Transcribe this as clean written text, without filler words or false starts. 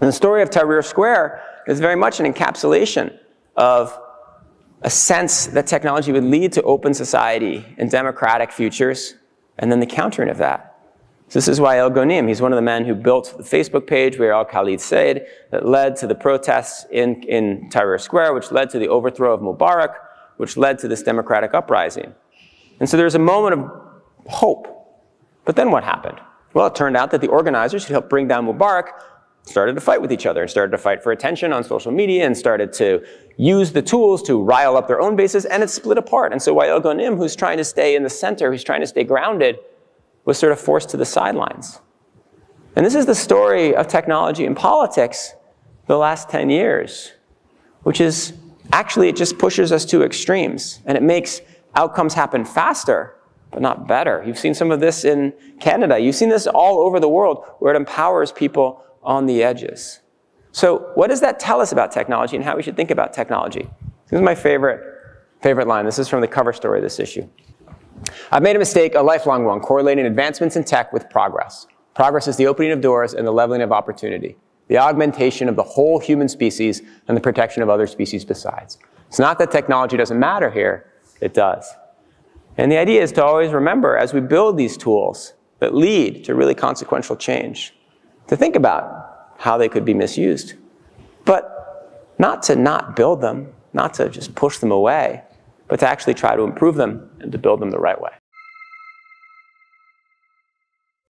And the story of Tahrir Square is very much an encapsulation of a sense that technology would lead to open society and democratic futures, and then the countering of that. So this is Wael Ghonim. He's one of the men who built the Facebook page, Wael Khalid Said, that led to the protests in Tahrir Square, which led to the overthrow of Mubarak, which led to this democratic uprising. And so there's a moment of hope. But then what happened? Well, it turned out that the organizers who helped bring down Mubarak started to fight with each other and started to fight for attention on social media and started to use the tools to rile up their own bases, and it split apart. And so Wael Ghonim, who's trying to stay in the center, who's trying to stay grounded, was sort of forced to the sidelines. And this is the story of technology and politics the last 10 years, which is actually it just pushes us to extremes, and it makes outcomes happen faster, but not better. You've seen some of this in Canada. You've seen this all over the world, where it empowers people on the edges. So what does that tell us about technology and how we should think about technology? This is my favorite line. This is from the cover story of this issue. I've made a mistake, a lifelong one, correlating advancements in tech with progress. Progress is the opening of doors and the leveling of opportunity, the augmentation of the whole human species and the protection of other species besides. It's not that technology doesn't matter here, it does. And the idea is to always remember, as we build these tools that lead to really consequential change, to think about how they could be misused, but not to not build them, not to just push them away, but to actually try to improve them and to build them the right way.